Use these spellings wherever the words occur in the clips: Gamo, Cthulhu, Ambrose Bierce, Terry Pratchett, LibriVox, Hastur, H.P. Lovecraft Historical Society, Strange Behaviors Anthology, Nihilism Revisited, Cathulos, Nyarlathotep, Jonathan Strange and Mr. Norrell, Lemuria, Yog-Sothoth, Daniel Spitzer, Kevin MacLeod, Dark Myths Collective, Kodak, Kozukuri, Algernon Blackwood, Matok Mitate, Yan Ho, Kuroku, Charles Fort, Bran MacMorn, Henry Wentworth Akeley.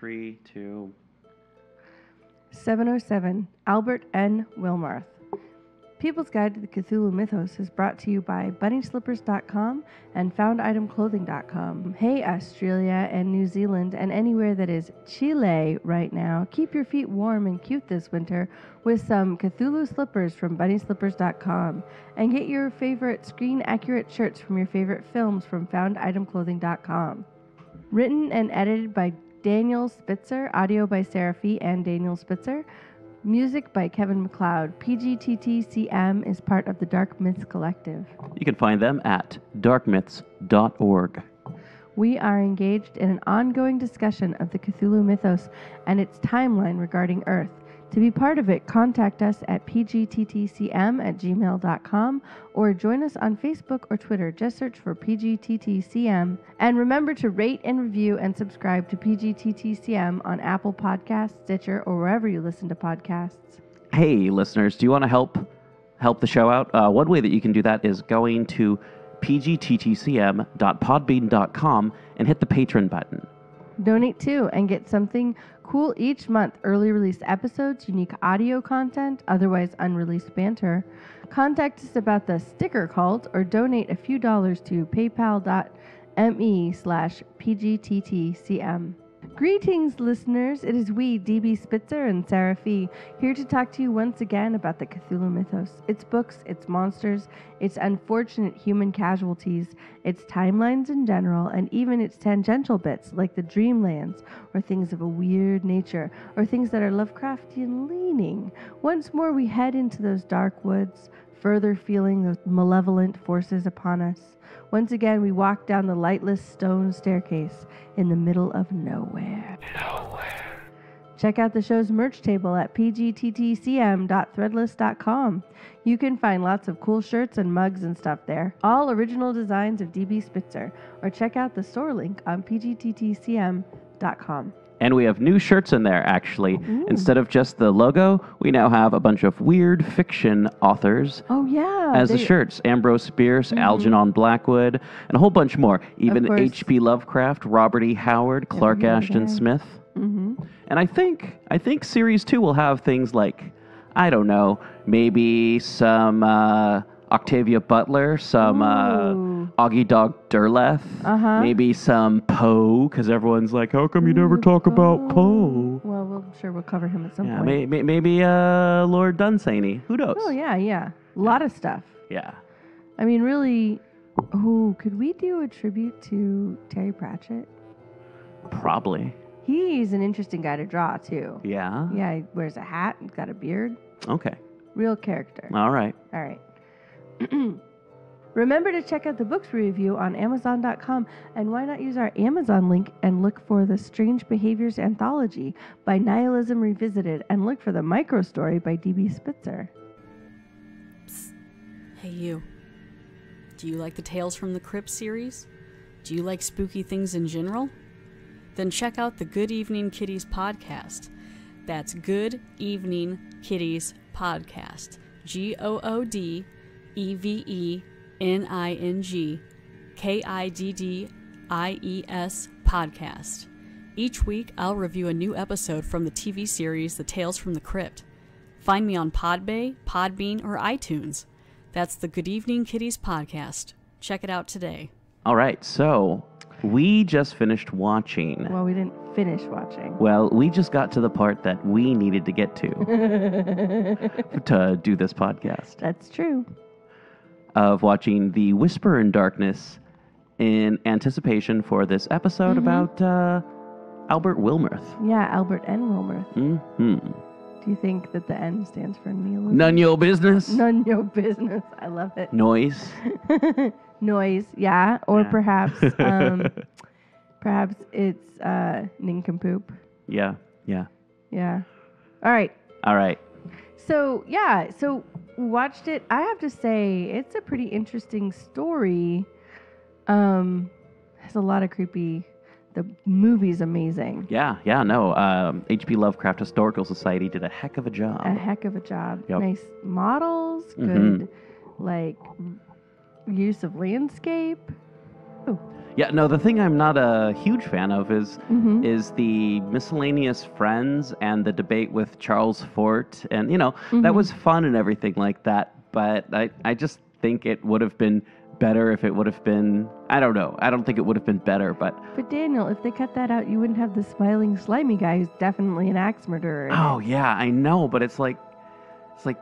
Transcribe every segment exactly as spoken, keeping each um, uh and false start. Three, two. seven oh seven, Albert N. Wilmarth. People's Guide to the Cthulhu Mythos is brought to you by Bunnyslippers dot com and Found Item Clothing dot com. Hey, Australia and New Zealand and anywhere that is Chile right now, keep your feet warm and cute this winter with some Cthulhu slippers from Bunnyslippers dot com. And get your favorite screen-accurate shirts from your favorite films from Found Item Clothing dot com. Written and edited by Daniel Spitzer, audio by Sarah Fee and Daniel Spitzer, music by Kevin MacLeod. P G T T C M is part of the Dark Myths Collective. You can find them at dark myths dot org. We are engaged in an ongoing discussion of the Cthulhu mythos and its timeline regarding Earth. To be part of it, contact us at p g t t c m at gmail dot com or join us on Facebook or Twitter. Just search for P G T T C M. And remember to rate and review and subscribe to P G T T C M on Apple Podcasts, Stitcher, or wherever you listen to podcasts. Hey, listeners, do you want to help help the show out? Uh, one way that you can do that is going to p g t t c m dot podbean dot com and hit the Patreon button. Donate too and get something cool each month: early release episodes, unique audio content, otherwise unreleased banter. Contact us about the sticker cult or donate a few dollars to paypal dot me slash p g t t c m. Greetings, listeners. It is we, D B Spitzer and Sarah Fee, here to talk to you once again about the Cthulhu mythos, its books, its monsters, its unfortunate human casualties, its timelines in general, and even its tangential bits like the dreamlands, or things of a weird nature, or things that are Lovecraftian leaning. Once more, we head into those dark woods, further feeling those malevolent forces upon us. Once again, we walk down the lightless stone staircase in the middle of nowhere. Nowhere. Check out the show's merch table at p g t t c m dot threadless dot com. You can find lots of cool shirts and mugs and stuff there, all original designs of D B Spitzer, or check out the store link on p g t t c m dot com. And we have new shirts in there, actually. Ooh. Instead of just the logo, we now have a bunch of weird fiction authors oh, yeah, as they... the shirts. Ambrose Bierce, mm-hmm. Algernon Blackwood, and a whole bunch more. Even H P Lovecraft, Robert E. Howard, Clark yeah, Ashton yeah. Smith. Mm-hmm. And I think I think Series two will have things like, I don't know, maybe some uh, Octavia Butler, some... Augie Dog Derleth, uh-huh. maybe some Poe, because everyone's like, how come you never talk about Poe? Well, we'll, I'm sure we'll cover him at some yeah, point. May, maybe uh, Lord Dunsany. Who knows? Oh, yeah, yeah. A lot yeah. of stuff. Yeah. I mean, really, who could we do a tribute to Terry Pratchett? Probably. He's an interesting guy to draw, too. Yeah? Yeah, he wears a hat and got a beard. Okay. Real character. All right. All right. Remember to check out the books we review on amazon dot com, and why not use our Amazon link and look for the Strange Behaviors Anthology by Nihilism Revisited, and look for the Micro Story by D B Spitzer. Psst. Hey you. Do you like the Tales from the Crypt series? Do you like spooky things in general? Then check out the Good Evening Kitties podcast. That's Good Evening Kitties podcast. G O O D E V E N I N G K I D D I E S podcast. Each week, I'll review a new episode from the T V series The Tales from the Crypt. Find me on Podbay, Podbean, or iTunes. That's the Good Evening Kitties podcast. Check it out today. All right, so we just finished watching. Well, we didn't finish watching. Well, we just got to the part that we needed to get to to do this podcast. That's true. Of watching The Whisperer in Darkness in anticipation for this episode mm-hmm. about uh, Albert Wilmarth. Yeah, Albert N. Wilmarth. Mm-hmm. Do you think that the N stands for nihilism? None your business. None your business. I love it. Noise. Noise, yeah. Or yeah. perhaps um, perhaps it's uh, nincompoop. Yeah, yeah. Yeah. All right. All right. So, yeah, so... watched it. I have to say, it's a pretty interesting story. Um, has a lot of creepy. The movie's amazing. Yeah, yeah, no. Um, H P Lovecraft Historical Society did a heck of a job. A heck of a job. Yep. Nice models. Good, mm-hmm. like use of landscape. true. Yeah, no, the thing I'm not a huge fan of is mm-hmm. is the miscellaneous friends and the debate with Charles Fort. And, you know, mm-hmm. that was fun and everything like that. But I, I just think it would have been better if it would have been, I don't know. I don't think it would have been better, but... But Daniel, if they cut that out, you wouldn't have the smiling, slimy guy who's definitely an axe murderer. Oh, yeah, I know, but it's like, it's like,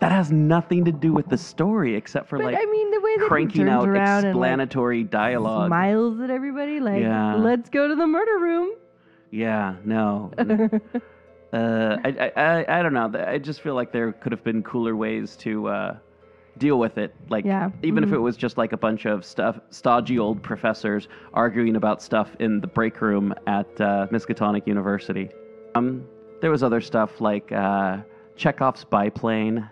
that has nothing to do with the story except for, but, like, I mean, the way that cranking out explanatory and, like, dialogue. Smiles at everybody, like, yeah. let's go to the murder room. Yeah, no. uh, I, I, I don't know. I just feel like there could have been cooler ways to... Uh, deal with it, like yeah. even mm-hmm. if it was just like a bunch of stuff, stodgy old professors arguing about stuff in the break room at uh, Miskatonic University. Um, there was other stuff like uh, Chekhov's biplane.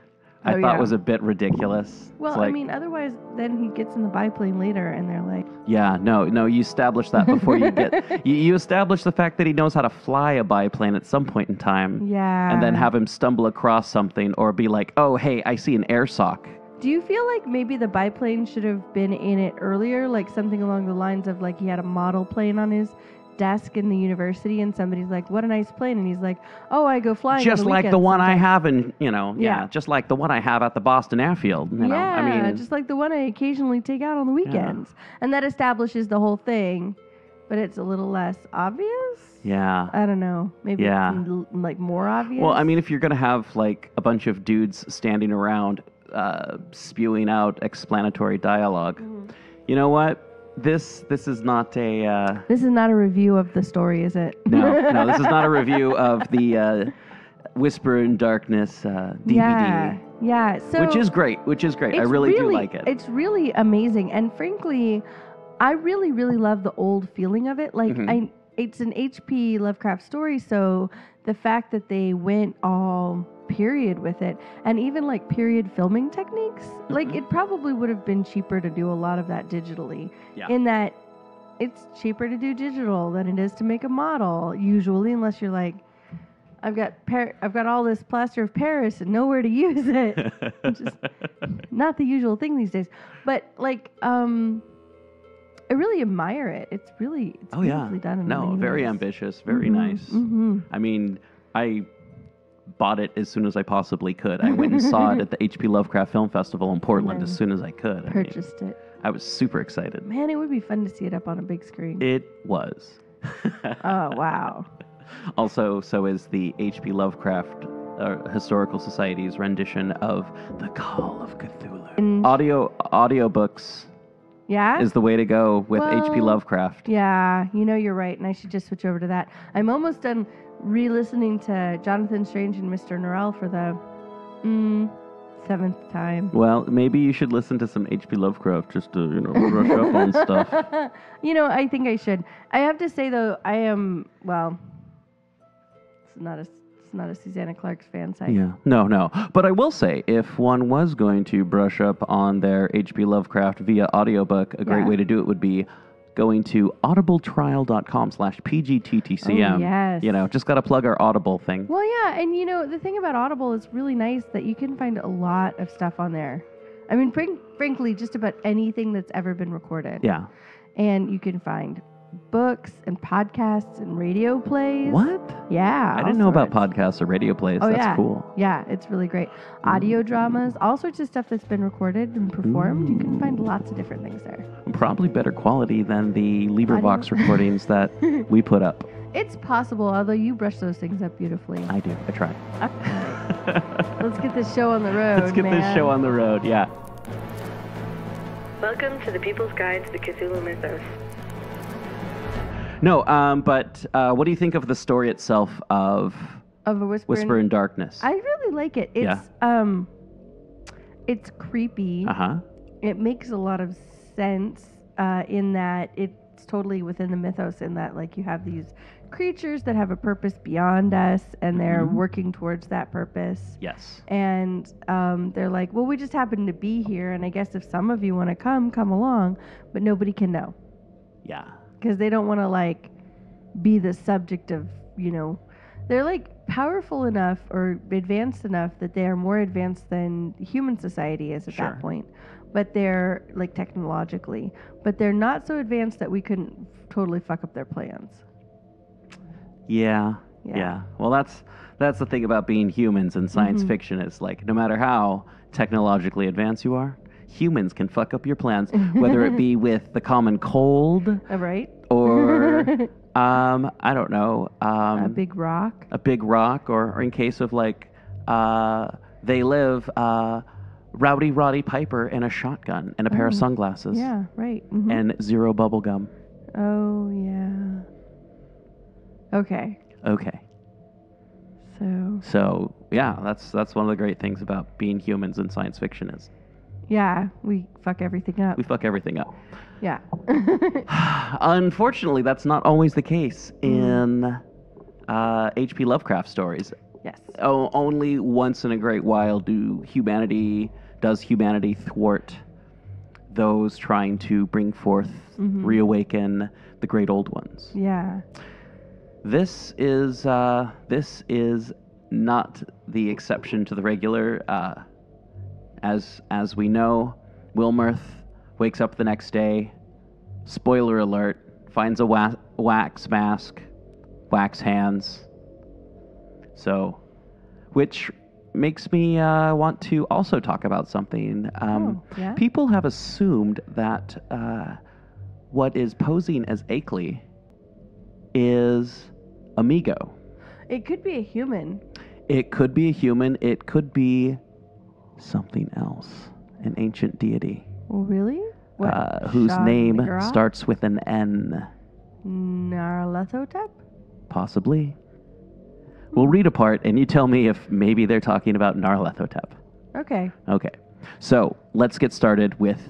I oh, thought yeah. was a bit ridiculous. Well, like, I mean, otherwise, then he gets in the biplane later, and they're like, yeah, no, no, you establish that before you get, you, you establish the fact that he knows how to fly a biplane at some point in time. Yeah, and then have him stumble across something or be like, oh, hey, I see an air sock. Do you feel like maybe the biplane should have been in it earlier? Like something along the lines of like he had a model plane on his desk in the university and somebody's like, what a nice plane. And he's like, oh, I go flying. Just the like the one sometimes. I have in, you know, yeah. yeah, just like the one I have at the Boston Airfield. You yeah, know? I mean, just like the one I occasionally take out on the weekends. Yeah. And that establishes the whole thing, but it's a little less obvious. Yeah. I don't know. Maybe yeah. it's like more obvious. Well, I mean, if you're going to have like a bunch of dudes standing around Uh, spewing out explanatory dialogue. Mm. You know what? This this is not a... Uh, this is not a review of the story, is it? No, no. This is not a review of the uh, Whisperer in Darkness uh, D V D. Yeah, yeah. So which is great, which is great. I really, really do like it. It's really amazing. And frankly, I really, really love the old feeling of it. Like, mm-hmm. I, it's an H P Lovecraft story, so the fact that they went all... period with it, and even like period filming techniques, mm-hmm. like it probably would have been cheaper to do a lot of that digitally, yeah. in that it's cheaper to do digital than it is to make a model usually, unless you're like, I've got par- I've got all this plaster of Paris and nowhere to use it. Just not the usual thing these days, but like um I really admire it. It's really it's oh yeah done in no very ways. Ambitious, very mm-hmm. nice. Mm-hmm. I mean, I bought it as soon as I possibly could. I went and saw it at the H P Lovecraft Film Festival in Portland yeah. as soon as I could. I Purchased mean, it. I was super excited. Man, it would be fun to see it up on a big screen. It was. Oh, wow. Also, so is the H P Lovecraft uh, Historical Society's rendition of The Call of Cthulhu. Mm. Audio audiobooks yeah? is the way to go with well, H P Lovecraft. Yeah, you know you're right, and I should just switch over to that. I'm almost done... re-listening to Jonathan Strange and Mister Norrell for the mm, seventh time. Well, maybe you should listen to some H P Lovecraft just to, you know, brush up on stuff. You know, I think I should. I have to say, though, I am, well, it's not a, it's not a Susanna Clark's fan site. Yeah, no, no. But I will say, if one was going to brush up on their H P Lovecraft via audiobook, a great yeah. way to do it would be going to audible trial dot com slash P G T T C M. Oh, yes. You know, just got to plug our Audible thing. Well, yeah, and you know, the thing about Audible is really nice that you can find a lot of stuff on there. I mean, frank, frankly, just about anything that's ever been recorded. Yeah. And you can find books and podcasts and radio plays. What? Yeah. I didn't know sorts. about podcasts or radio plays. Oh, that's yeah. cool. Yeah, it's really great. Audio dramas, all sorts of stuff that's been recorded and performed. Ooh. You can find lots of different things there. Probably better quality than the LibriVox recordings that we put up. It's possible, although you brush those things up beautifully. I do. I try. Okay. Let's get this show on the road, Let's get man. this show on the road, yeah. Welcome to the People's Guide to the Cthulhu Mythos. No, um, but uh, what do you think of the story itself of, of a Whisper, Whisper in, in Darkness? I really like it. It's yeah. um, it's creepy. Uh-huh. It makes a lot of sense uh, in that it's totally within the mythos in that like you have these creatures that have a purpose beyond us and they're mm-hmm. working towards that purpose. Yes. And um, they're like, well, we just happen to be here and I guess if some of you want to come, come along, but nobody can know. Yeah. Because they don't want to, like, be the subject of, you know... They're, like, powerful enough or advanced enough that they are more advanced than human society is at sure. that point. but they're like technologically, but they're not so advanced that we couldn't totally fuck up their plans. Yeah. Yeah. yeah. Well, that's that's the thing about being humans in science mm-hmm. fiction is like no matter how technologically advanced you are, humans can fuck up your plans, whether it be with the common cold, right? Or um, I don't know, um, a big rock, a big rock, or, or in case of like uh, they live. Uh, Rowdy Roddy Piper and a shotgun and a pair oh, of sunglasses. Yeah, right. Mm-hmm. And zero bubble gum. Oh, yeah. Okay. Okay. So. So, yeah, that's that's one of the great things about being humans in science fiction is. Yeah, we fuck everything up. We fuck everything up. Yeah. Unfortunately, that's not always the case in uh, H P Lovecraft stories. Yes. Oh, only once in a great while do humanity does humanity thwart those trying to bring forth, mm-hmm. reawaken the great old ones. Yeah. This is uh, this is not the exception to the regular. Uh, as as we know, Wilmarth wakes up the next day. Spoiler alert! Finds a wa- wax mask, wax hands. So, which makes me uh, want to also talk about something. Um, oh, yeah? People have assumed that uh, what is posing as Akeley is a Mi-go. It could be a human. It could be a human. It could be something else, an ancient deity. Really? What? Uh, whose Shaw name Nigra? Starts with an N. Nyarlathotep? Possibly. We'll read a part, and you tell me if maybe they're talking about Nyarlathotep. Okay. Okay. So let's get started with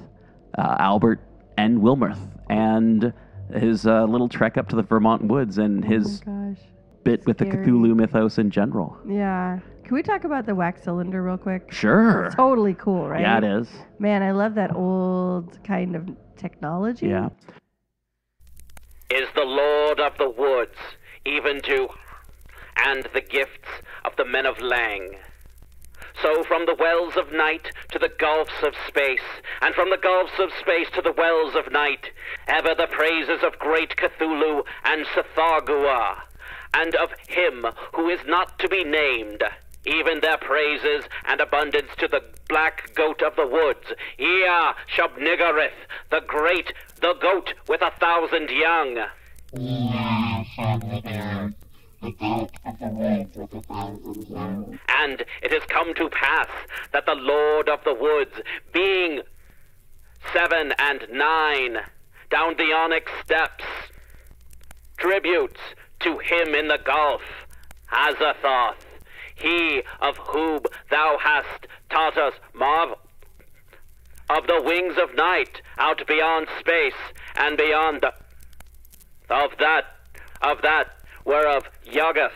uh, Albert N. Wilmarth and his uh, little trek up to the Vermont woods and his oh bit with Scary. The Cthulhu mythos in general. Yeah. Can we talk about the wax cylinder real quick? Sure. It's totally cool, right? Yeah, it is. Man, I love that old kind of technology. Yeah. Is the Lord of the Woods even to... and the gifts of the men of Lang. So from the wells of night to the gulfs of space, and from the gulfs of space to the wells of night, ever the praises of great Cthulhu and Cthagua, and of him who is not to be named, even their praises and abundance to the black goat of the woods, Ea Shubnigareth, the great, the goat with a thousand young. Ea Shubnigareth. The goat of the woods with a thousand young. And it has come to pass that the Lord of the Woods, being seven and nine, down the onyx steps, tributes to him in the gulf, Azathoth, he of whom thou hast taught us marvel, of the wings of night, out beyond space and beyond the, of that, of that, whereof Yuggoth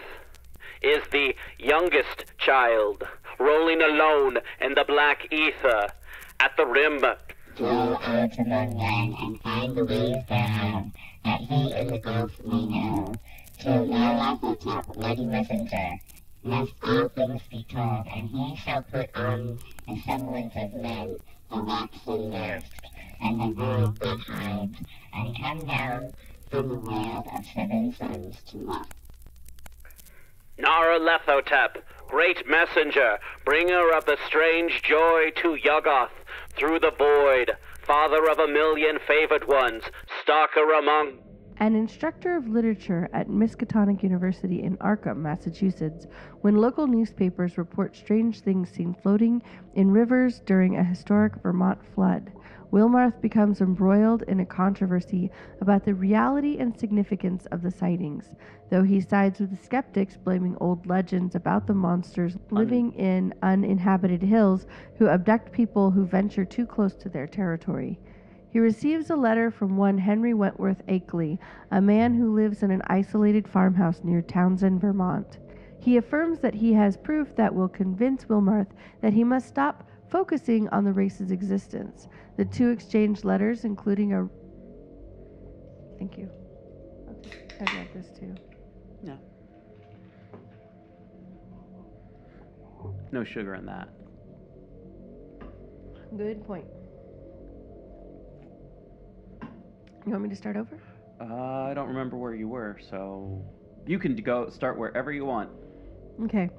is the youngest child, rolling alone in the black ether at the rim. Go out among men and find the ways thereof, that he in the gulf may know. To Nyarlathotep, mighty messenger, must all things be told, and he shall put on the semblance of men, the waxen mask, and the gold that hides, and come down in the world of seven sons to love. Nyarlathotep, great messenger, bringer of the strange joy to Yuggoth, through the void, father of a million favored ones, stalker among... An instructor of literature at Miskatonic University in Arkham, Massachusetts, when local newspapers report strange things seen floating in rivers during a historic Vermont flood, Wilmarth becomes embroiled in a controversy about the reality and significance of the sightings, though he sides with the skeptics blaming old legends about the monsters living in uninhabited hills who abduct people who venture too close to their territory. He receives a letter from one Henry Wentworth Akeley, a man who lives in an isolated farmhouse near Townsend, Vermont. He affirms that he has proof that will convince Wilmarth that he must stop focusing on the race's existence. The two exchange letters, including a... Thank you. I got this too. No. No sugar in that. Good point. You want me to start over? Uh, I don't remember where you were, so you can go start wherever you want. Okay.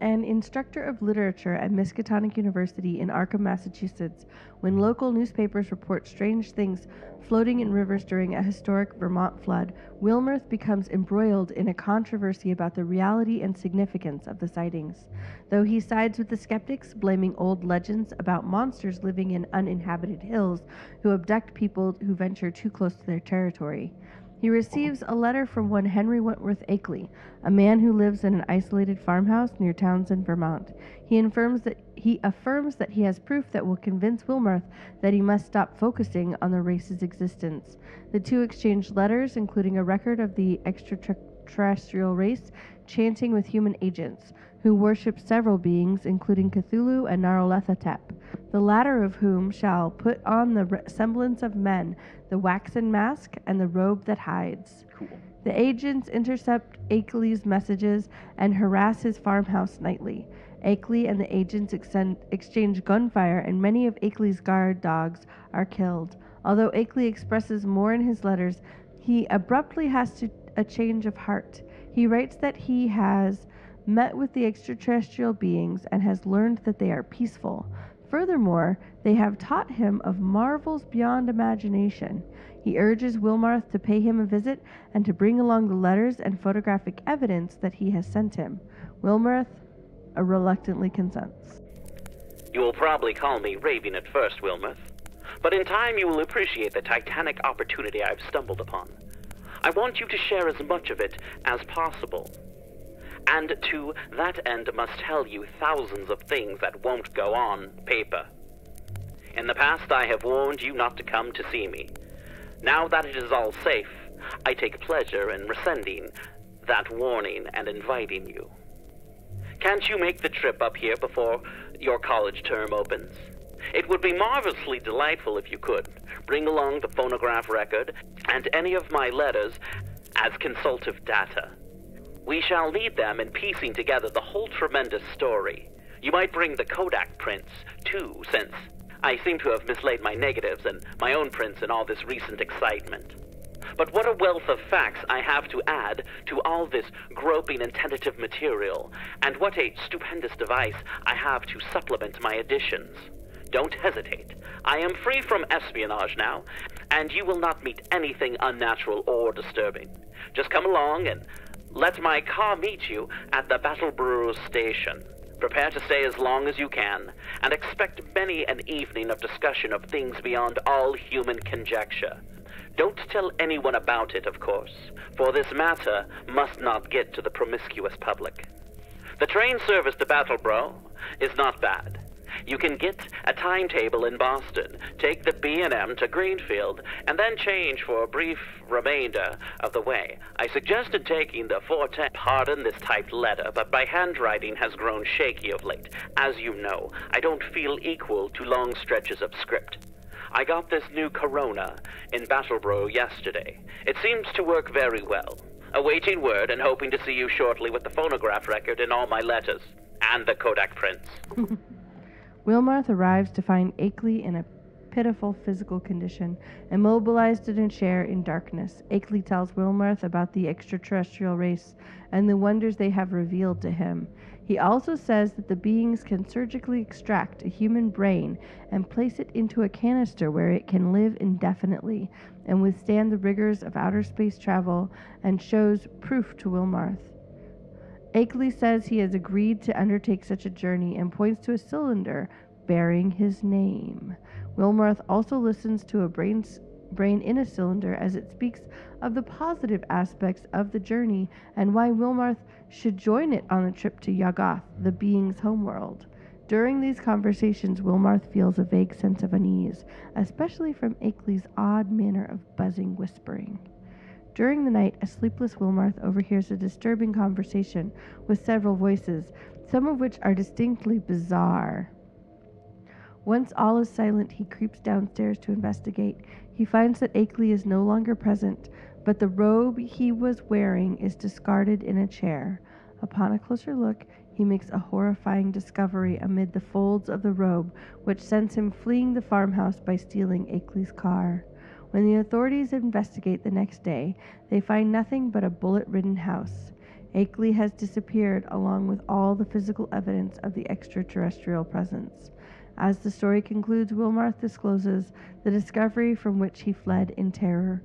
An instructor of literature at Miskatonic University in Arkham, Massachusetts, when local newspapers report strange things floating in rivers during a historic Vermont flood, Wilmarth becomes embroiled in a controversy about the reality and significance of the sightings. Though he sides with the skeptics, blaming old legends about monsters living in uninhabited hills who abduct people who venture too close to their territory. He receives a letter from one Henry Wentworth Akeley, a man who lives in an isolated farmhouse near Townsend, Vermont. He affirms that he affirms that he has proof that will convince Wilmarth that he must stop focusing on the race's existence. The two exchange letters, including a record of the extraterrestrial race chanting with human agents, who worship several beings, including Cthulhu and Nyarlathotep, the latter of whom shall put on the semblance of men, the waxen mask, and the robe that hides. Cool. The agents intercept Akeley's messages and harass his farmhouse nightly. Akeley and the agents exen- exchange gunfire, and many of Akeley's guard dogs are killed. Although Akeley expresses more in his letters, he abruptly has to a change of heart. He writes that he has met with the extraterrestrial beings and has learned that they are peaceful. Furthermore, they have taught him of marvels beyond imagination. He urges Wilmarth to pay him a visit and to bring along the letters and photographic evidence that he has sent him. Wilmarth uh, reluctantly consents. You will probably call me raving at first, Wilmarth, but in time you will appreciate the titanic opportunity I've stumbled upon. I want you to share as much of it as possible, and to that end must tell you thousands of things that won't go on paper. In the past, I have warned you not to come to see me. Now that it is all safe, I take pleasure in rescinding that warning and inviting you. Can't you make the trip up here before your college term opens? It would be marvelously delightful if you could. Bring along the phonograph record and any of my letters as consultative data. We shall need them in piecing together the whole tremendous story. You might bring the Kodak prints, too, since I seem to have mislaid my negatives and my own prints in all this recent excitement. But what a wealth of facts I have to add to all this groping and tentative material, and what a stupendous device I have to supplement my additions. Don't hesitate. I am free from espionage now, and you will not meet anything unnatural or disturbing. Just come along and let my car meet you at the Battle Brewer's station. Prepare to stay as long as you can, and expect many an evening of discussion of things beyond all human conjecture. Don't tell anyone about it, of course, for this matter must not get to the promiscuous public. The train service to Battleborough is not bad. You can get a timetable in Boston, take the B and M to Greenfield, and then change for a brief remainder of the way. I suggested taking the four ten. Pardon this typed letter, but my handwriting has grown shaky of late. As you know, I don't feel equal to long stretches of script. I got this new Corona in Battleborough yesterday. It seems to work very well. Awaiting word and hoping to see you shortly with the phonograph record and all my letters, and the Kodak prints. Wilmarth arrives to find Akeley in a pitiful physical condition, immobilized in a chair in darkness. Akeley tells Wilmarth about the extraterrestrial race and the wonders they have revealed to him. He also says that the beings can surgically extract a human brain and place it into a canister where it can live indefinitely and withstand the rigors of outer space travel, and shows proof to Wilmarth. Akeley says he has agreed to undertake such a journey and points to a cylinder bearing his name. Wilmarth also listens to a brain, brain in a cylinder as it speaks of the positive aspects of the journey and why Wilmarth should join it on the trip to Yuggoth, the being's homeworld. During these conversations, Wilmarth feels a vague sense of unease, especially from Akeley's odd manner of buzzing whispering. During the night, a sleepless Wilmarth overhears a disturbing conversation with several voices, some of which are distinctly bizarre. Once all is silent, he creeps downstairs to investigate. He finds that Akeley is no longer present, but the robe he was wearing is discarded in a chair. Upon a closer look, he makes a horrifying discovery amid the folds of the robe, which sends him fleeing the farmhouse by stealing Akeley's car. When the authorities investigate the next day, they find nothing but a bullet-ridden house. Akeley has disappeared along with all the physical evidence of the extraterrestrial presence. As the story concludes, Wilmarth discloses the discovery from which he fled in terror: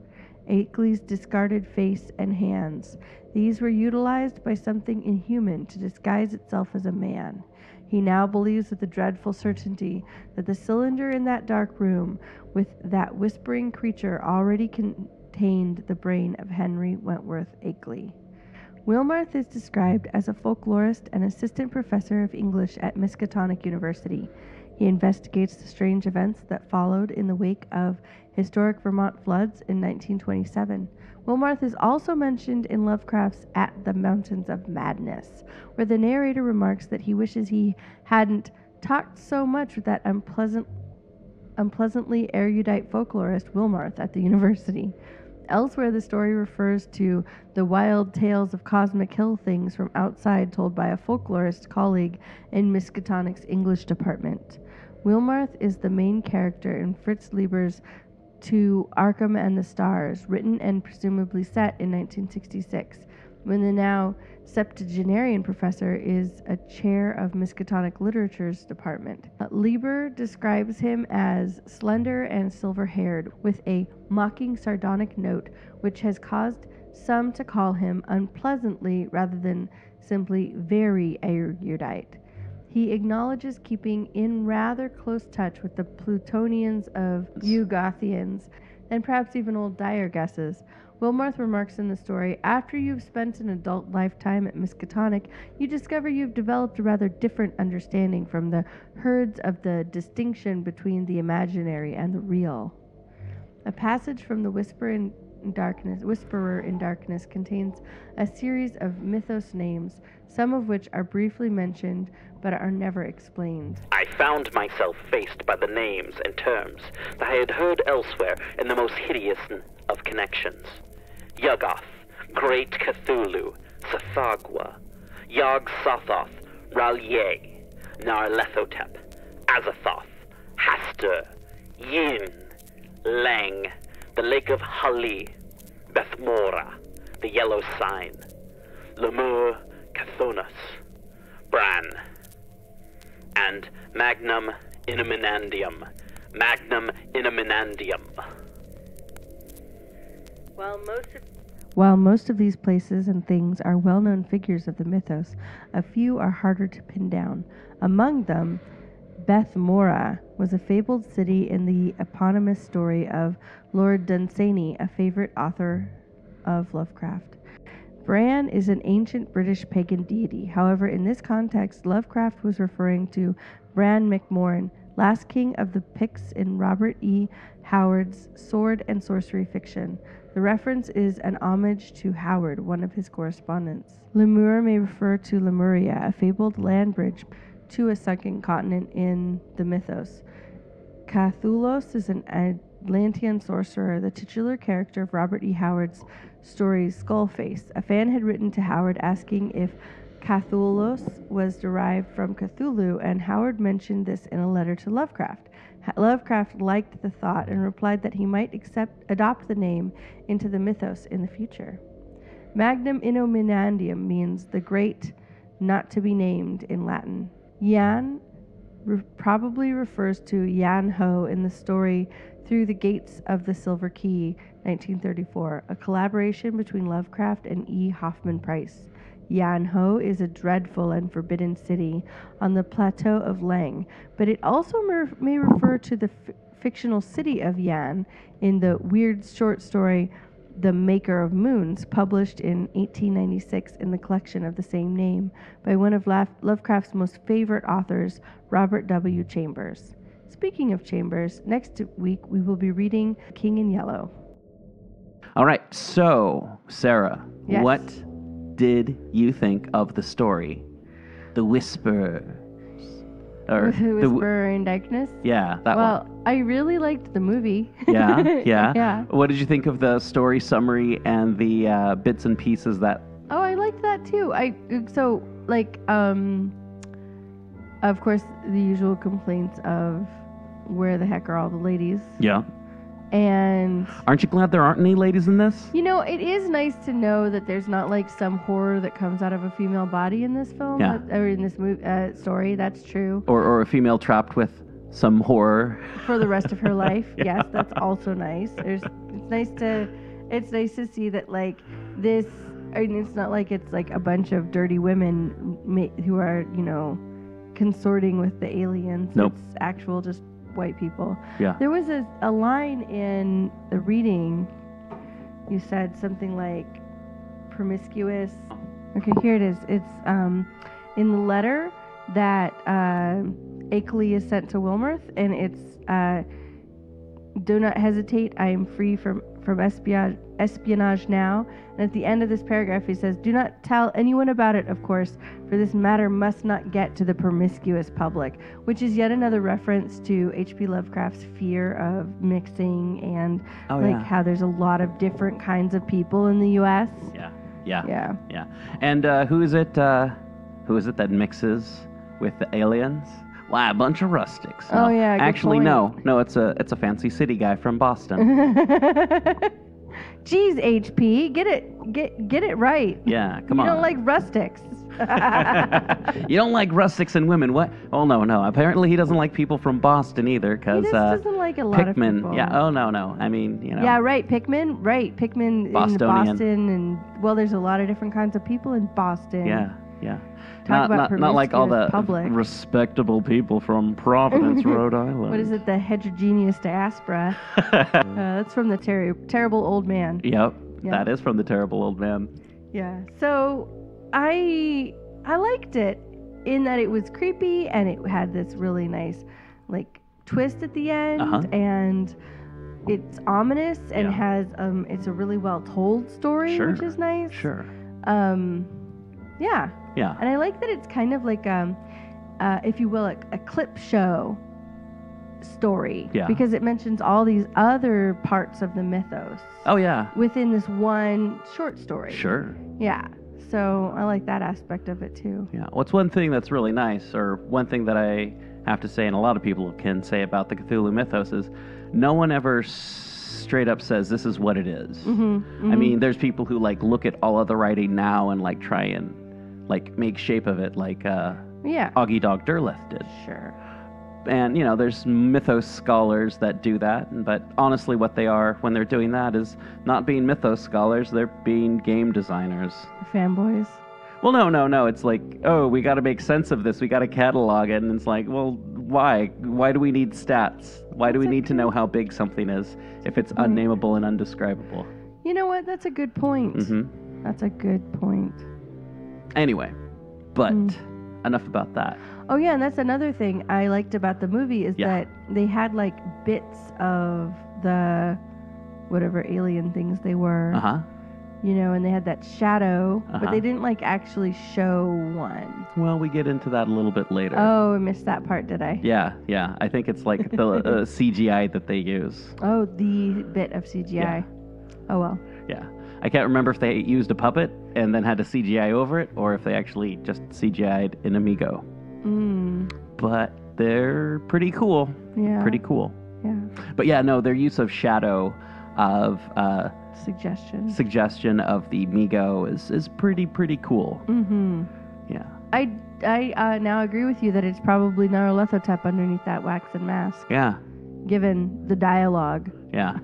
Akeley's discarded face and hands. These were utilized by something inhuman to disguise itself as a man. He now believes with a dreadful certainty that the cylinder in that dark room with that whispering creature already contained the brain of Henry Wentworth Akeley. Wilmarth is described as a folklorist and assistant professor of English at Miskatonic University. He investigates the strange events that followed in the wake of historic Vermont floods in nineteen twenty-seven. Wilmarth is also mentioned in Lovecraft's At the Mountains of Madness, where the narrator remarks that he wishes he hadn't talked so much with that unpleasant, unpleasantly erudite folklorist Wilmarth at the university. Elsewhere, the story refers to the wild tales of cosmic hill things from outside told by a folklorist colleague in Miskatonic's English department. Wilmarth is the main character in Fritz Lieber's To Arkham and the Stars, written and presumably set in nineteen sixty-six, when the now septuagenarian professor is a chair of Miskatonic Literature's department. Lieber describes him as slender and silver-haired, with a mocking, sardonic note, which has caused some to call him unpleasantly rather than simply very erudite. He acknowledges keeping in rather close touch with the Plutonians of Yugothians, and perhaps even old dire guesses. Wilmarth remarks in the story, "After you've spent an adult lifetime at Miskatonic, you discover you've developed a rather different understanding from the herds of the distinction between the imaginary and the real." A passage from the Whisperer in Darkness, Whisperer in Darkness contains a series of mythos names, some of which are briefly mentioned but are never explained. I found myself faced by the names and terms that I had heard elsewhere in the most hideous of connections. Yuggoth, Great Cthulhu, Sathagua, Yog-Sothoth, Ralier, Nyarlathotep, Azathoth, Hastur, Yin, Lang, the Lake of Hali, Bethmora, the Yellow Sign, Lemur, Cathulos, Bran, and Magnum Inaminandium, Magnum Inaminandium. While most of While most of these places and things are well-known figures of the mythos, a few are harder to pin down. Among them, Bethmora was a fabled city in the eponymous story of Lord Dunsany, a favorite author of Lovecraft. Bran is an ancient British pagan deity. However, in this context, Lovecraft was referring to Bran MacMorn, last king of the Picts in Robert E. Howard's Sword and Sorcery fiction. The reference is an homage to Howard, one of his correspondents. Lemur may refer to Lemuria, a fabled land bridge to a sunken continent in the mythos. Cathulos is an Atlantean sorcerer, the titular character of Robert E. Howard's story Skullface. A fan had written to Howard asking if Cathulos was derived from Cthulhu, and Howard mentioned this in a letter to Lovecraft. Lovecraft liked the thought and replied that he might accept, adopt the name into the mythos in the future. Magnum Inaminandium means the great not to be named in Latin. Yan re- probably refers to Yan Ho in the story Through the Gates of the Silver Key, nineteen thirty-four, a collaboration between Lovecraft and E. Hoffman Price. Yan Ho is a dreadful and forbidden city on the plateau of Lang, but it also mer- may refer to the f- fictional city of Yan in the weird short story The Maker of Moons, published in eighteen ninety-six in the collection of the same name by one of Lovecraft's most favorite authors, Robert W. Chambers. Speaking of Chambers, next week we will be reading King in Yellow. All right, so, Sarah, yes. What did you think of the story, The Whisperer? Or the Whisperer the, in Darkness? Yeah, that well, one. Well, I really liked the movie. Yeah, yeah. yeah. What did you think of the story summary and the uh, bits and pieces that... Oh, I liked liked that too. I so like um, of course the usual complaints of where the heck are all the ladies? Yeah. And aren't you glad there aren't any ladies in this? You know, it is nice to know that there's not like some horror that comes out of a female body in this film, yeah. or in this movie uh, story. That's true. Or or a female trapped with some horror for the rest of her life. Yeah. Yes, that's also nice. There's it's nice to it's nice to see that like this. I mean, it's not like it's like a bunch of dirty women ma- who are you know consorting with the aliens. Nope. It's actual just. White people. Yeah. There was a, a line in the reading. You said something like promiscuous. Okay, here it is. It's um, in the letter that uh, Akeley is sent to Wilmarth, and it's uh, do not hesitate. I am free from from espionage, espionage now. And at the end of this paragraph, he says, do not tell anyone about it, of course, for this matter must not get to the promiscuous public, which is yet another reference to H P Lovecraft's fear of mixing and oh, like yeah. how there's a lot of different kinds of people in the U S. Yeah, yeah, yeah. yeah. And uh, who is it? Uh, who is it that mixes with the aliens? Why, a bunch of rustics. No. Oh yeah, good actually point. no, no. It's a it's a fancy city guy from Boston. Jeez, H P, get it get get it right. Yeah, come you on. You don't like rustics. You don't like rustics and women. What? Oh no, no. Apparently he doesn't like people from Boston either, because he just uh, doesn't like a lot Pickman, of people. Yeah. Oh no, no. I mean, you know. Yeah, right. Pickman, right. Pickman Bostonian. In Boston, and well, there's a lot of different kinds of people in Boston. Yeah. Yeah. Talk not, not, not like all the public. Respectable people from Providence, Rhode Island. What is it? The heterogeneous diaspora. uh, that's from the ter- terrible old man. Yep, yep. That is from the terrible old man. Yeah. So I I liked it in that it was creepy and it had this really nice like twist at the end uh-huh. and it's ominous and yeah. has um it's a really well told story, sure. which is nice. Sure. Um Yeah. Yeah. And I like that it's kind of like, um, uh, if you will, a, a clip show story. Yeah. Because it mentions all these other parts of the mythos. Oh, yeah. Within this one short story. Sure. Yeah. So I like that aspect of it, too. Yeah. What's one thing that's really nice, or one thing that I have to say, and a lot of people can say about the Cthulhu mythos, is no one ever straight up says this is what it is. Mm-hmm. Mm-hmm. I mean, there's people who, like, look at all of the writing now and, like, try and... like, make shape of it like uh, yeah. Augie Dog Derleth did. Sure. And, you know, there's mythos scholars that do that, but honestly what they are when they're doing that is not being mythos scholars, they're being game designers. Fanboys? Well, no, no, no. It's like, oh, we got to make sense of this. We got to catalog it. And it's like, well, why? Why do we need stats? Why That's do we need to know how big something is if it's point. unnameable and undescribable? You know what? That's a good point. Mm-hmm. That's a good point. Anyway, but mm. enough about that. Oh, yeah, and that's another thing I liked about the movie is yeah. that they had, like, bits of the whatever alien things they were. Uh-huh. You know, and they had that shadow, uh-huh. but they didn't, like, actually show one. Well, we get into that a little bit later. Oh, I missed that part, did I? Yeah, yeah. I think it's, like, the uh, C G I that they use. Oh, the bit of C G I. Yeah. Oh, well. Yeah. I can't remember if they used a puppet and then had a C G I over it, or if they actually just C G I'd in Mi-go. Mm. But they're pretty cool. Yeah. Pretty cool. Yeah. But yeah, no, their use of shadow, of uh, suggestion, suggestion of the Mi-go is is pretty pretty cool. Mm-hmm. Yeah. I I uh, now agree with you that it's probably Nyarlathotep underneath that waxen mask. Yeah. Given the dialogue. Yeah.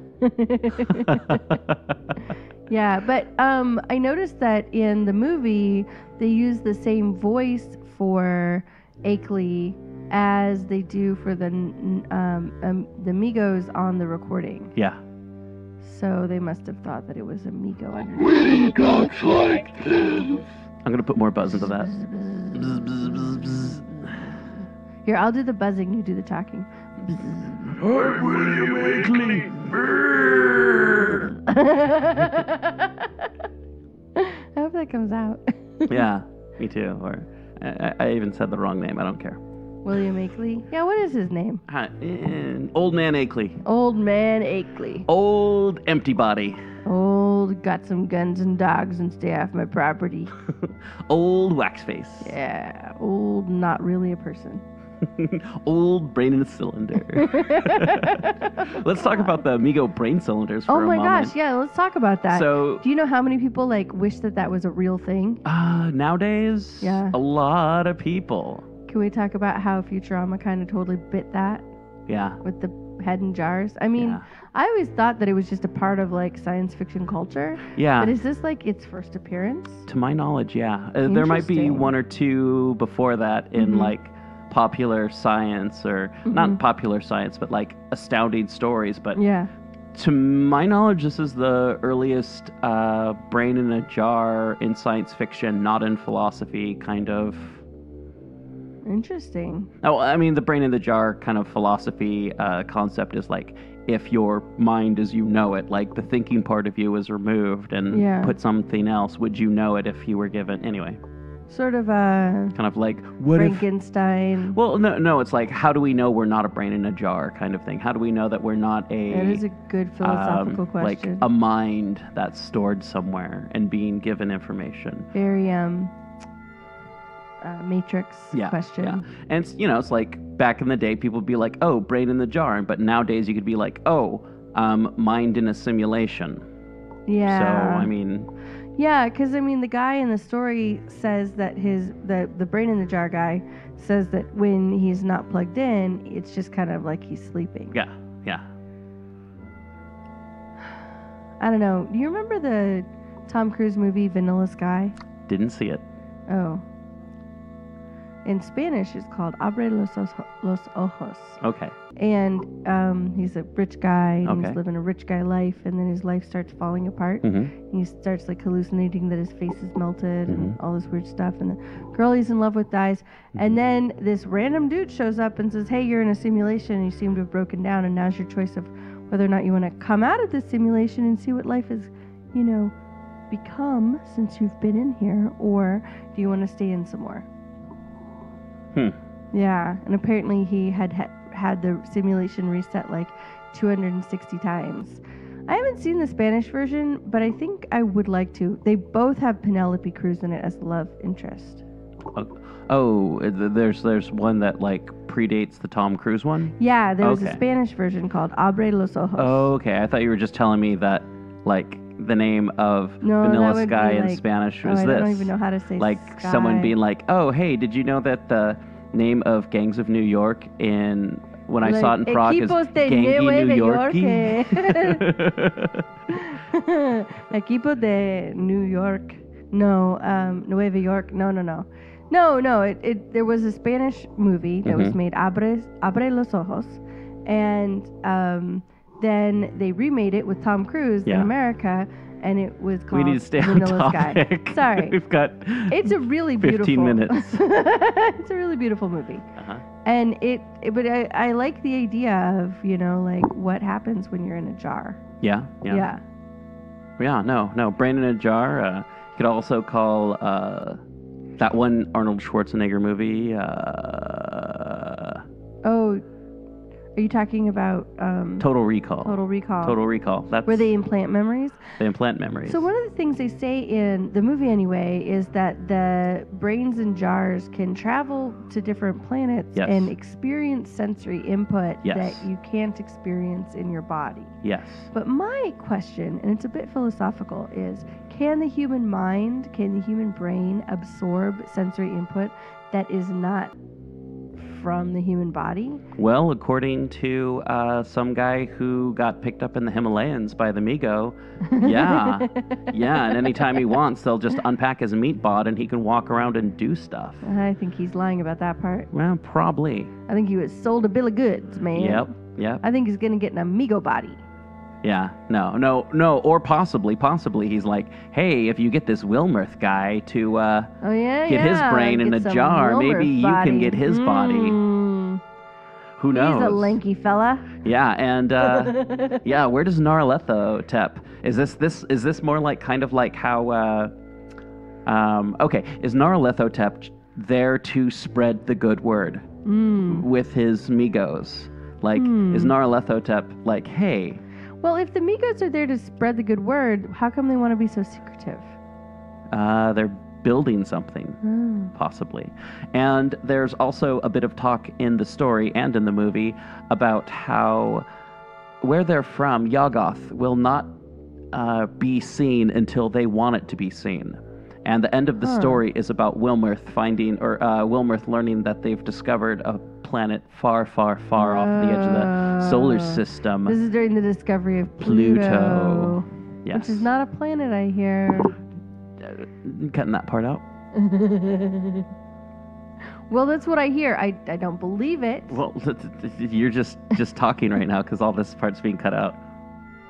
Yeah, but um, I noticed that in the movie, they use the same voice for Akeley as they do for the um, um, the Mi-gos on the recording. Yeah. So they must have thought that it was a Mi-go underneath. We talk like this. I'm going to put more buzz into that. Bzz, bzz, bzz, bzz. Here, I'll do the buzzing, you do the talking. I'm William Akeley. I hope that comes out. Yeah, me too. Or I, I even said the wrong name. I don't care. William Akeley? Yeah, what is his name? Uh, old Man Akeley. Old Man Akeley. Old Empty Body. Old old, got some guns and dogs and stay off my property. Old Waxface. Yeah, old, not really a person. Old brain in a cylinder. Let's talk about the Mi-go brain cylinders for oh a moment. Oh my gosh, yeah, let's talk about that. So, do you know how many people like wish that that was a real thing? Uh, nowadays, yeah. A lot of people. Can we talk about how Futurama kind of totally bit that? Yeah. With the head in jars. I mean, yeah. I always thought that it was just a part of like science fiction culture. Yeah. But is this like its first appearance? To my knowledge, yeah. Uh, there might be one or two before that in mm-hmm. like popular science or mm-hmm. not popular science, but like astounding stories. But yeah, to my knowledge, this is the earliest uh, brain in a jar in science fiction, not in philosophy kind of. Interesting. Oh, I mean, the brain in the jar kind of philosophy uh, concept is like, if your mind as you know it, like the thinking part of you is removed and yeah. put something else, would you know it if you were given, anyway. Sort of a... Kind of like... What Frankenstein. If, well, no, no, it's like, how do we know we're not a brain in a jar kind of thing? How do we know that we're not a... That is a good philosophical um, question. Like, a mind that's stored somewhere and being given information. Very, um... Uh, matrix yeah, question. Yeah. And, you know, it's like, back in the day, people would be like, oh, brain in the jar. But nowadays, you could be like, oh, um, mind in a simulation. Yeah. So, I mean... Yeah, because, I mean, the guy in the story says that his, the, the brain in the jar guy says that when he's not plugged in, it's just kind of like he's sleeping. Yeah, yeah. I don't know. Do you remember the Tom Cruise movie Vanilla Sky? Didn't see it. Oh. In Spanish, it's called Abre los Ojos. Okay. And um, he's a rich guy, and okay. he's living a rich guy life, and then his life starts falling apart. Mm-hmm. And he starts like hallucinating that his face is melted mm-hmm. and all this weird stuff, and the girl he's in love with dies. Mm-hmm. And then this random dude shows up and says, hey, you're in a simulation, and you seem to have broken down, and now's your choice of whether or not you want to come out of this simulation and see what life is, you know, become since you've been in here, or do you want to stay in some more? Hmm. Yeah, and apparently he had ha- had the simulation reset like two hundred sixty times. I haven't seen the Spanish version, but I think I would like to. They both have Penelope Cruz in it as love interest. Oh, oh there's there's one that like predates the Tom Cruise one? Yeah, there was okay. a Spanish version called Abre los Ojos. Oh, okay. I thought you were just telling me that like the name of no, Vanilla Sky in like, Spanish was oh, I this. I don't even know how to say like sky. Someone being like, oh, hey, did you know that the name of Gangs of New York in when like, I saw it in Prague is Gangi New Yorki? Equipo de New York. No, um, Nueva York. No, no, no. No, no. It, it, there was a Spanish movie that mm-hmm. was made, Abre, Abre los Ojos. And... Um, Then they remade it with Tom Cruise yeah. in America, and it was called we need to stay Vanilla on topic. Sky. Sorry. We've got it's a really beautiful, fifteen minutes. It's a really beautiful movie. Uh-huh. And it, it but I, I like the idea of, you know, like what happens when you're in a jar. Yeah. Yeah. Yeah, yeah no, no. Brain in a jar. Uh, you could also call uh, that one Arnold Schwarzenegger movie. Uh, oh, Are you talking about... Um, Total Recall. Total Recall. Total Recall. That's where they implant memories? They implant memories. So one of the things they say in the movie anyway is that the brains in jars can travel to different planets yes. and experience sensory input yes. that you can't experience in your body. Yes. But my question, and it's a bit philosophical, is can the human mind, can the human brain absorb sensory input that is not... from the human body? Well, according to uh, some guy who got picked up in the Himalayas by the Mi-go, yeah, yeah, and anytime he wants, they'll just unpack his meat bod and he can walk around and do stuff. I think he's lying about that part. Well, probably. I think he was sold a bill of goods, man. Yep, yep. I think he's going to get an Mi-go body. Yeah, no, no, no, or possibly, possibly he's like, hey, if you get this Wilmarth guy to uh, oh, yeah, get yeah. his brain get in a jar, Wilmarth maybe body. You can get his mm. body. Who knows? He's a lanky fella. Yeah, and uh, yeah, where does Nyarlathotep? Is this this is this more like kind of like how? Uh, um, okay, is Nyarlathotep there to spread the good word mm. with his Mi-gos? Like, mm. is Nyarlathotep like, hey? Well, if the Mi-gos are there to spread the good word, how come they want to be so secretive? Uh, they're building something, oh. possibly. And there's also a bit of talk in the story and in the movie about how where they're from, Yuggoth, will not uh, be seen until they want it to be seen. And the end of the huh. story is about Wilmarth finding, or uh, Wilmarth learning that they've discovered a planet far, far, far uh, off the edge of the solar system. This is during the discovery of Pluto. Pluto. Yes. Which is not a planet, I hear. Cutting that part out. Well, that's what I hear. I, I don't believe it. Well, you're just, just talking right now because all this part's being cut out.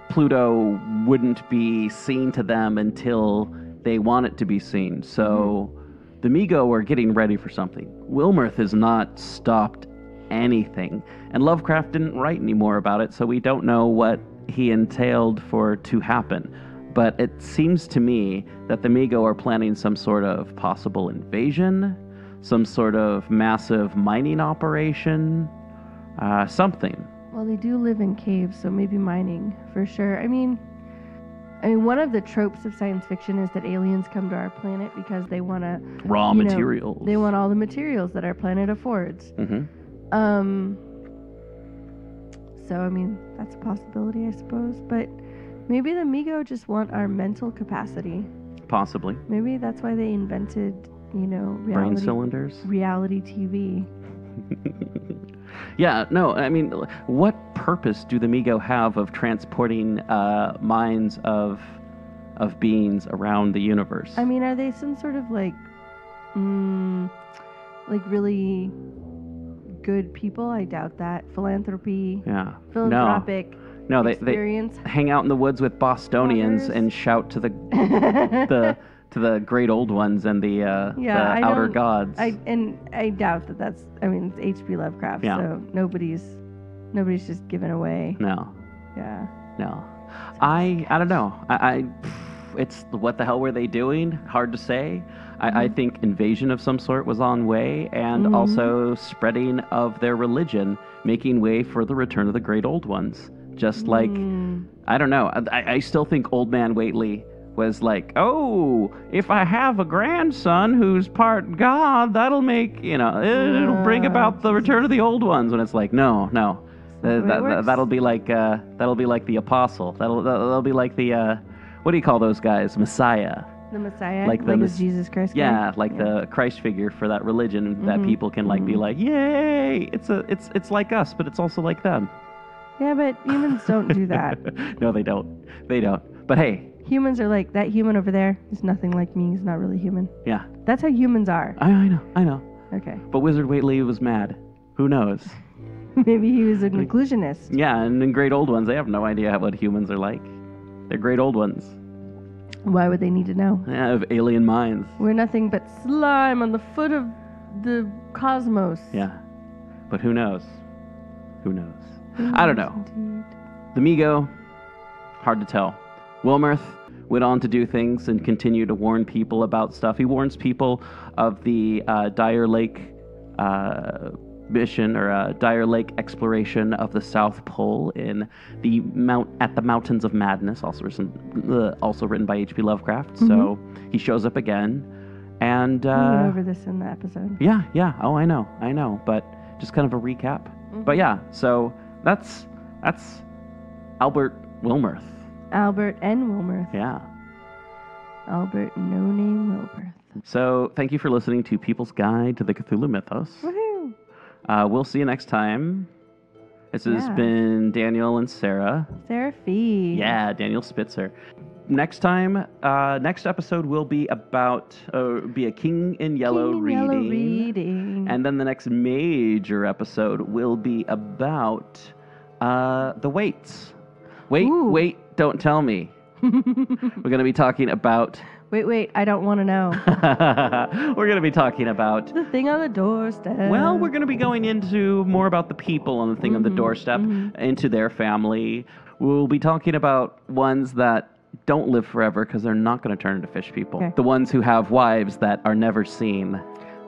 Pluto wouldn't be seen to them until they want it to be seen. So mm-hmm. the Mi-go are getting ready for something. Wilmarth has not stopped anything. And Lovecraft didn't write any more about it, so we don't know what he entailed for to happen. But it seems to me that the Mi-go are planning some sort of possible invasion, some sort of massive mining operation, uh, something. Well, they do live in caves, so maybe mining for sure. I mean... I mean, one of the tropes of science fiction is that aliens come to our planet because they want to... Raw you know, materials. They want all the materials that our planet affords. Mm-hmm. Um, so, I mean, that's a possibility, I suppose. But maybe the Mi-go just want our mental capacity. Possibly. Maybe that's why they invented, you know, reality... Brain cylinders? Reality T V. Yeah, no, I mean, what purpose do the Mi-go have of transporting uh, minds of of beings around the universe? I mean, are they some sort of, like, mm, like really good people? I doubt that. Philanthropy, yeah. philanthropic no. No, they, experience. They hang out in the woods with Bostonians Waters. and shout to the the... to the great old ones and the, uh, yeah, the outer gods. I, and I doubt that that's, I mean, it's H P Lovecraft, yeah. so nobody's nobody's just given away. No. Yeah. No. I I don't know. I, I It's what the hell were they doing? Hard to say. Mm-hmm. I, I think invasion of some sort was on way, and mm-hmm. also spreading of their religion, making way for the return of the great old ones. Just like, mm. I don't know. I, I still think Old Man Whately was like, oh, if I have a grandson who's part God, that'll make, you know, it'll bring about the return of the old ones. When it's like, no, no, that, that, that'll be like, uh, that'll be like the apostle. That'll, that'll be like the, uh, what do you call those guys? Messiah. The Messiah, like, like the is Jesus Christ. Yeah, like yeah. the Christ figure for that religion mm-hmm. that people can like mm-hmm. be like, yay! It's a, it's, it's like us, but it's also like them. Yeah, but humans don't do that. No, they don't. They don't. But hey. Humans are like, that human over there is nothing like me. He's not really human. Yeah. That's how humans are. I, I know, I know. Okay. But Wizard Whately was mad. Who knows? Maybe he was an inclusionist. Yeah, and in Great Old Ones, they have no idea what humans are like. They're Great Old Ones. Why would they need to know? Yeah, of alien minds. We're nothing but slime on the foot of the cosmos. Yeah. But who knows? Who knows? Who knows I don't know. Indeed. The Mi-go, hard to tell. Wilmarth went on to do things and continue to warn people about stuff. He warns people of the uh, Dire Lake uh, mission or uh, Dire Lake exploration of the South Pole in the Mount at the Mountains of Madness, also written, uh, also written by H P Lovecraft. Mm-hmm. So he shows up again, and uh, we went over this in the episode. Yeah, yeah. Oh, I know, I know. But just kind of a recap. Mm-hmm. But yeah, so that's that's Albert Wilmarth. Albert N. Wilmarth. Yeah. Albert No Name Wilmarth. So, thank you for listening to People's Guide to the Cthulhu Mythos. Woohoo! Uh, we'll see you next time. This yeah. has been Daniel and Sarah. Sarah Fee. Yeah, Daniel Spitzer. Next time, uh, next episode will be about uh, be a King in Yellow, King in reading, Yellow reading, and then the next major episode will be about uh, the Waits. Wait, Ooh. wait. Don't tell me. We're going to be talking about... Wait, wait, I don't want to know. We're going to be talking about... The thing on the doorstep. Well, we're going to be going into more about the people on the thing mm-hmm, on the doorstep, mm-hmm. into their family. We'll be talking about ones that don't live forever because they're not going to turn into fish people. Okay. The ones who have wives that are never seen.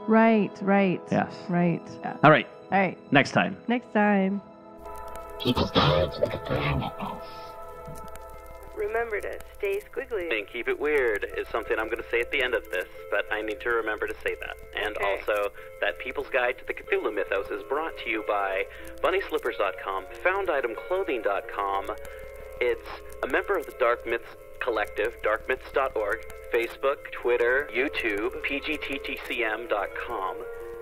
Right, right. Yes. Right. Yeah. All right. All right. Next time. Next time. People's Guide to the Cthulhu Mythos. Remember to stay squiggly. And keep it weird is something I'm going to say at the end of this, but I need to remember to say that. And okay. Also, that People's Guide to the Cthulhu Mythos is brought to you by Bunnyslippers dot com, Found Item Clothing dot com. It's a member of the Dark Myths Collective, dark myths dot org, Facebook, Twitter, YouTube, P G T T C M dot com,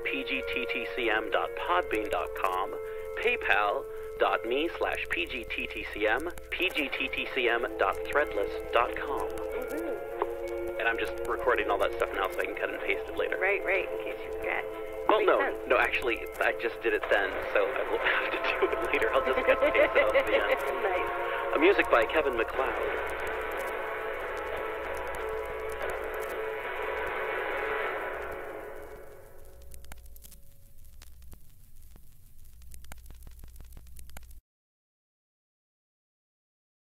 P G T T C M dot podbean dot com, PayPal dot me slash P G T T C M, P G T T C M dot threadless dot com. Mm-hmm. And I'm just recording all that stuff now so I can cut and paste it later. Right, right, in case you forget. Well, no, sense. no, actually, I just did it then, so I will have to do it later. I'll just cut and paste it off the end. Nice. A music by Kevin MacLeod.